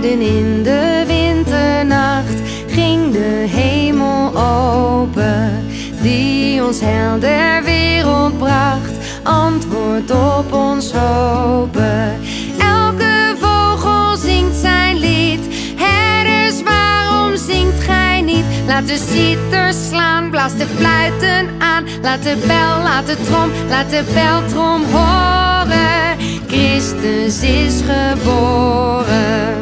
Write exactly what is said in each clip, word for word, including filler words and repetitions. midden in de winternacht ging de hemel open, die ons heil der wereld bracht, antwoord op ons hopen. Elke vogel zingt zijn lied, herders waarom zingt gij niet? Laat de citer slaan, blaas de fluiten aan, laat de bel, laat de trom, laat de beltrom horen. Christus is geboren.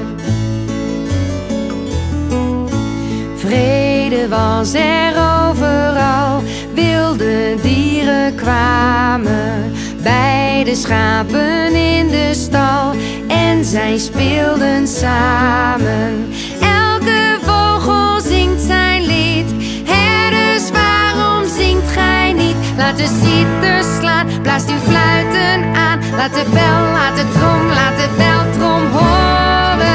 Vrede was er overal, wilde dieren kwamen bij de schapen in de stal en zij speelden samen. Elke vogel zingt zijn lied, herders waarom zingt gij niet? Laat de citer slaan, blaas uw fluiten aan, laat de bel, laat de trom, laat de beltrom horen.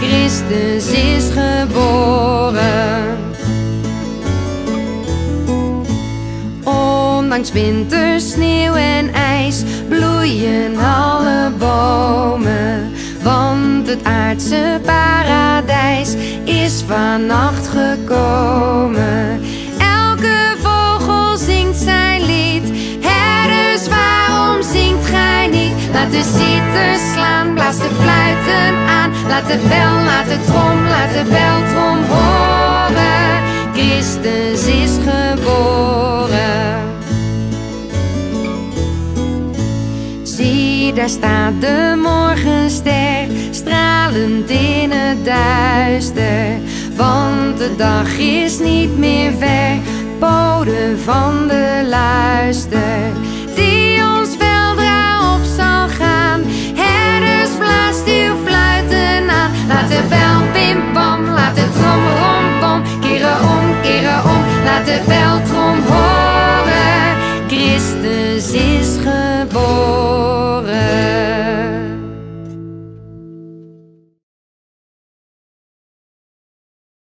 Christus is geboren. Ondanks winter, sneeuw en ijs bloeien alle bomen, want het aardse paradijs is vannacht gekomen. Elke vogel zingt zijn lied, herders waarom zingt gij niet? Laat de citer slaan, blaas de fluiten aan, laat de bel, laat de trom, laat de beltrom horen. Christus is geboren. Zie, daar staat de morgenster, stralend in het duister, want de dag is niet meer ver, bode van de luister.